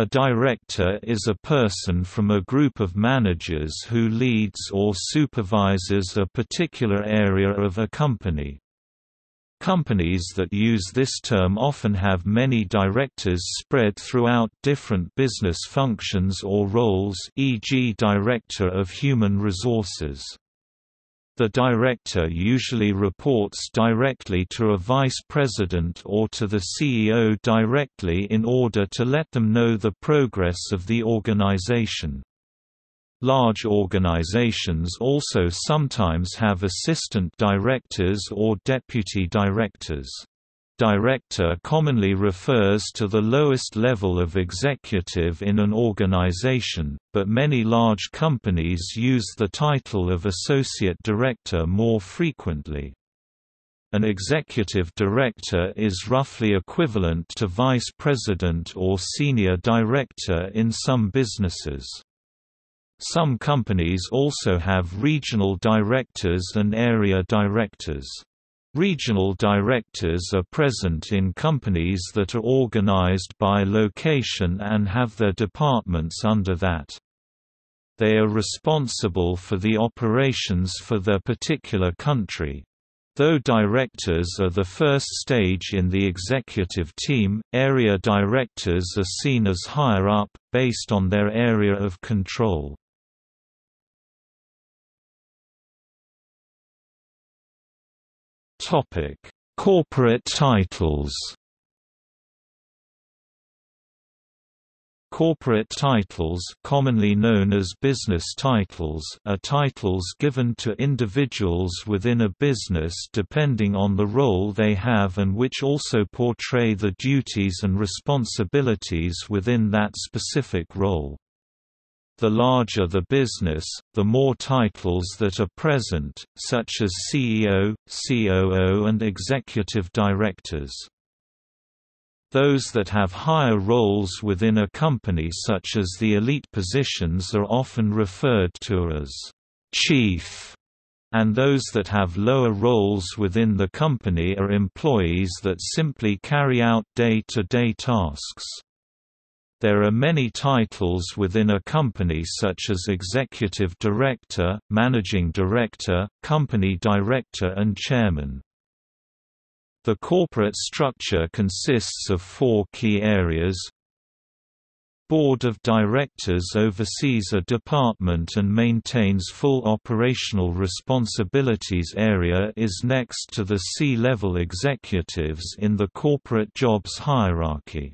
A director is a person from a group of managers who leads or supervises a particular area of a company. Companies that use this term often have many directors spread throughout different business functions or roles, e.g., Director of Human Resources. The director usually reports directly to a vice president or to the CEO directly in order to let them know the progress of the organization. Large organizations also sometimes have assistant directors or deputy directors. Director commonly refers to the lowest level of executive in an organization, but many large companies use the title of associate director more frequently. An executive director is roughly equivalent to vice president or senior director in some businesses. Some companies also have regional directors and area directors. Regional directors are present in companies that are organized by location and have their departments under that. They are responsible for the operations for their particular country. Though directors are the first stage in the executive team, area directors are seen as higher up, based on their area of control. Corporate titles. Corporate titles, commonly known as business titles, are titles given to individuals within a business depending on the role they have and which also portray the duties and responsibilities within that specific role. The larger the business, the more titles that are present, such as CEO, COO and executive directors. Those that have higher roles within a company such as the elite positions are often referred to as chief, and those that have lower roles within the company are employees that simply carry out day-to-day tasks. There are many titles within a company such as Executive Director, Managing Director, Company Director and Chairman. The corporate structure consists of four key areas. Board of Directors oversees a department and maintains full operational responsibilities. Area is next to the C-level executives in the corporate jobs hierarchy.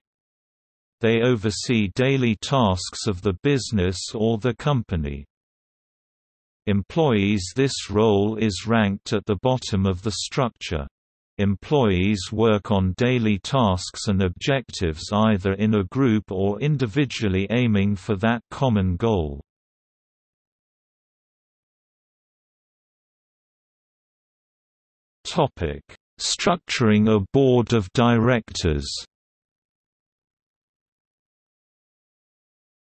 They oversee daily tasks of the business or the company. Employees. This role is ranked at the bottom of the structure. Employees work on daily tasks and objectives either in a group or individually aiming for that common goal. Structuring a board of directors.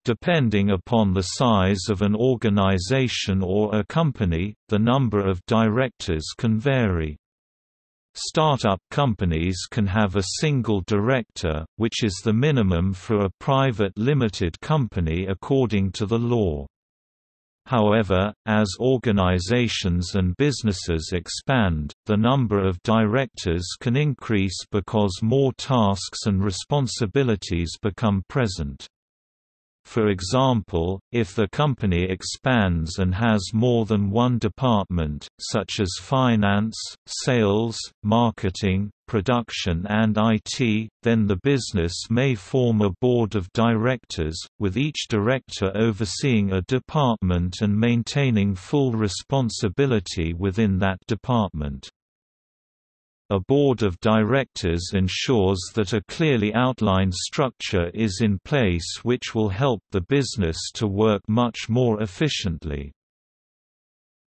Depending upon the size of an organization or a company, the number of directors can vary. Startup companies can have a single director, which is the minimum for a private limited company according to the law. However, as organizations and businesses expand, the number of directors can increase because more tasks and responsibilities become present. For example, if the company expands and has more than one department, such as finance, sales, marketing, production and IT, then the business may form a board of directors, with each director overseeing a department and maintaining full responsibility within that department. A board of directors ensures that a clearly outlined structure is in place which will help the business to work much more efficiently.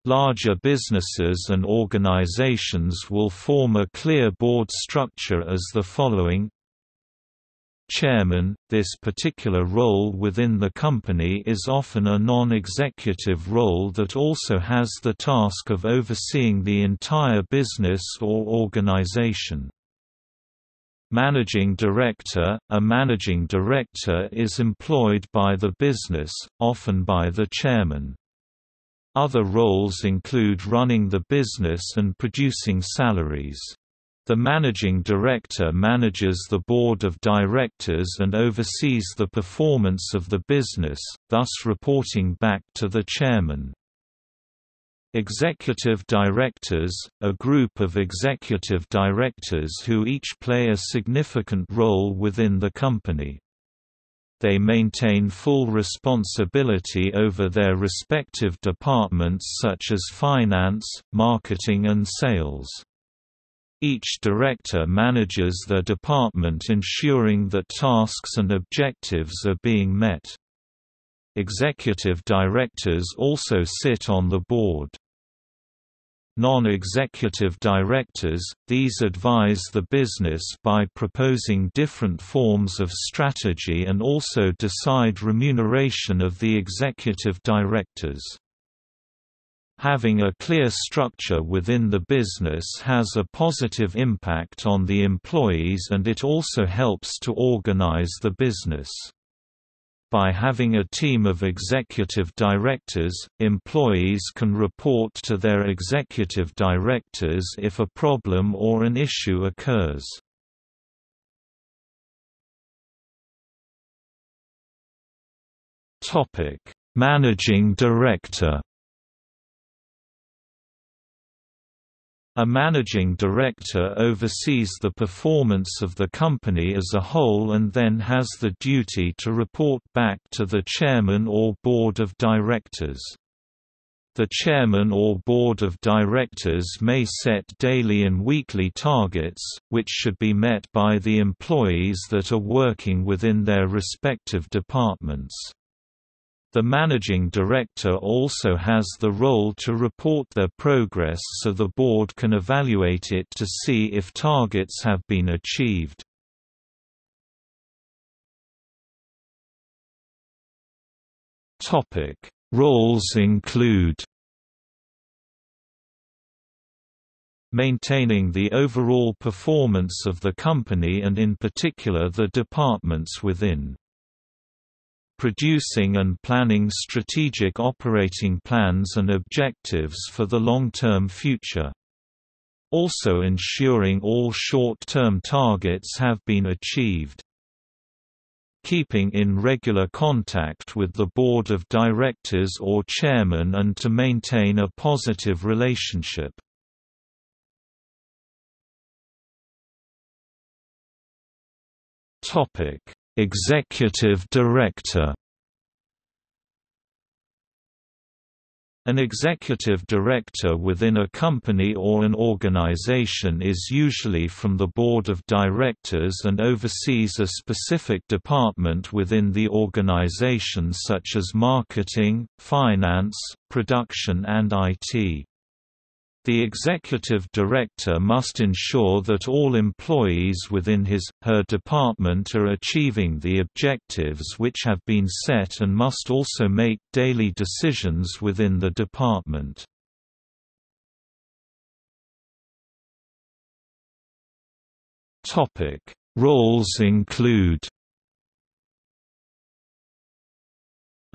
Larger businesses and organizations will form a clear board structure as the following. Chairman – this particular role within the company is often a non-executive role that also has the task of overseeing the entire business or organization. Managing director – a managing director is employed by the business, often by the chairman. Other roles include running the business and producing salaries. The managing director manages the board of directors and oversees the performance of the business, thus reporting back to the chairman. Executive directors, a group of executive directors who each play a significant role within the company. They maintain full responsibility over their respective departments such as finance, marketing and sales. Each director manages their department, ensuring that tasks and objectives are being met. Executive directors also sit on the board. Non-executive directors – these advise the business by proposing different forms of strategy and also decide remuneration of the executive directors. Having a clear structure within the business has a positive impact on the employees, and it also helps to organize the business. By having a team of executive directors, employees can report to their executive directors if a problem or an issue occurs. Topic: Managing Director. A managing director oversees the performance of the company as a whole and then has the duty to report back to the chairman or board of directors. The chairman or board of directors may set daily and weekly targets, which should be met by the employees that are working within their respective departments. The managing director also has the role to report their progress so the board can evaluate it to see if targets have been achieved. Topic: Roles include maintaining the overall performance of the company and in particular the departments within. Producing and planning strategic operating plans and objectives for the long-term future. Also ensuring all short-term targets have been achieved. Keeping in regular contact with the board of directors or chairman and to maintain a positive relationship. Executive director. An executive director within a company or an organization is usually from the board of directors and oversees a specific department within the organization such as marketing, finance, production and IT. The executive director must ensure that all employees within his/her department are achieving the objectives which have been set and must also make daily decisions within the department. Roles include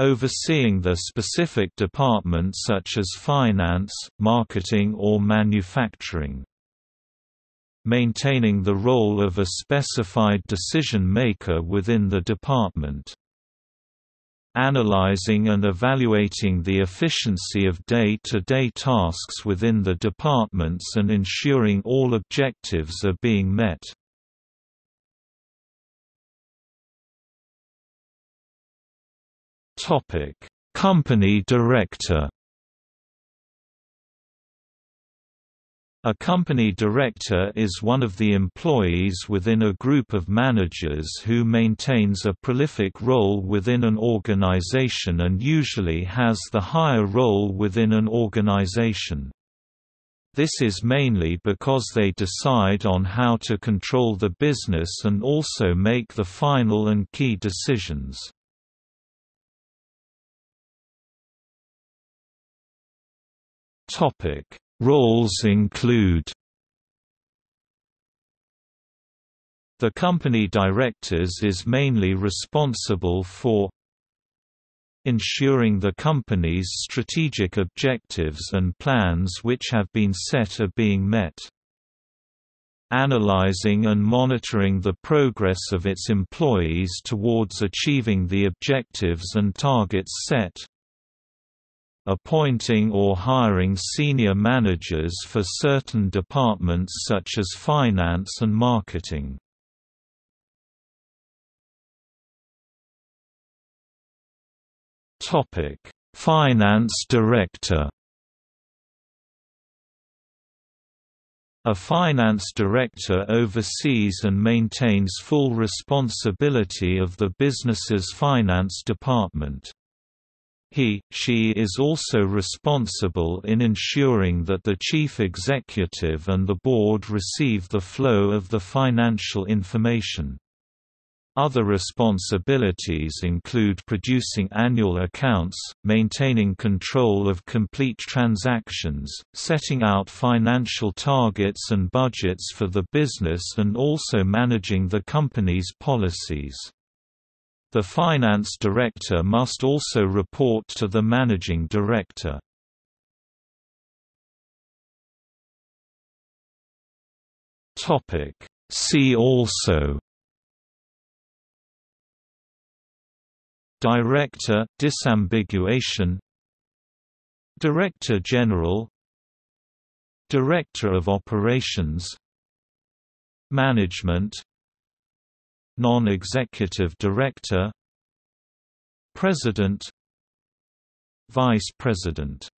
overseeing the specific department such as finance, marketing or manufacturing. Maintaining the role of a specified decision-maker within the department. Analyzing and evaluating the efficiency of day-to-day tasks within the departments and ensuring all objectives are being met. Company director. A company director is one of the employees within a group of managers who maintains a prolific role within an organization and usually has the higher role within an organization. This is mainly because they decide on how to control the business and also make the final and key decisions. Roles include The company directors is mainly responsible for ensuring the company's strategic objectives and plans which have been set are being met, analyzing and monitoring the progress of its employees towards achieving the objectives and targets set, appointing or hiring senior managers for certain departments such as finance and marketing. Finance director. A finance director oversees and maintains full responsibility of the business's finance department. He/she is also responsible in ensuring that the chief executive and the board receive the flow of the financial information. Other responsibilities include producing annual accounts, maintaining control of complete transactions, setting out financial targets and budgets for the business, and also managing the company's policies. The finance director must also report to the managing director. See also: Director – disambiguation, Director General, Director of Operations, Management, Non-Executive Director, President, Vice President.